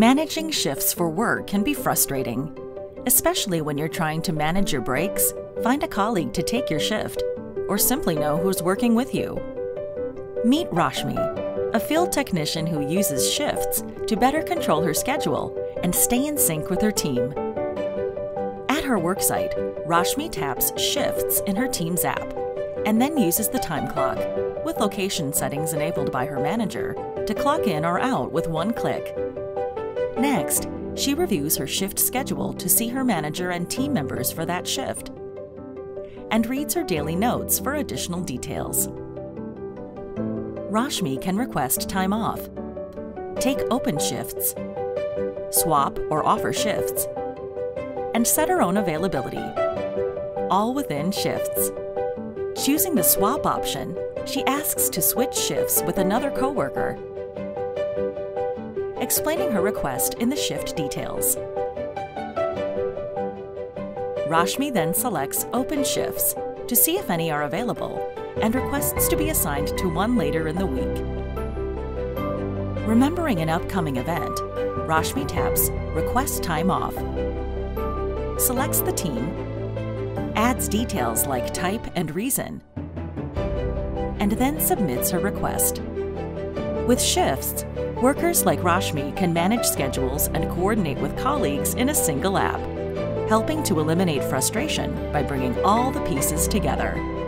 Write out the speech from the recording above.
Managing shifts for work can be frustrating, especially when you're trying to manage your breaks, find a colleague to take your shift, or simply know who's working with you. Meet Rashmi, a field technician who uses shifts to better control her schedule and stay in sync with her team. At her worksite, Rashmi taps Shifts in her Teams app and then uses the time clock, with location settings enabled by her manager, to clock in or out with one click. Next, she reviews her shift schedule to see her manager and team members for that shift, and reads her daily notes for additional details. Rashmi can request time off, take open shifts, swap or offer shifts, and set her own availability, all within Shifts. Choosing the swap option, she asks to switch shifts with another coworker, explaining her request in the shift details. Rashmi then selects open shifts to see if any are available and requests to be assigned to one later in the week. Remembering an upcoming event, Rashmi taps Request Time Off, selects the team, adds details like type and reason, and then submits her request. With Shifts, workers like Rashmi can manage schedules and coordinate with colleagues in a single app, helping to eliminate frustration by bringing all the pieces together.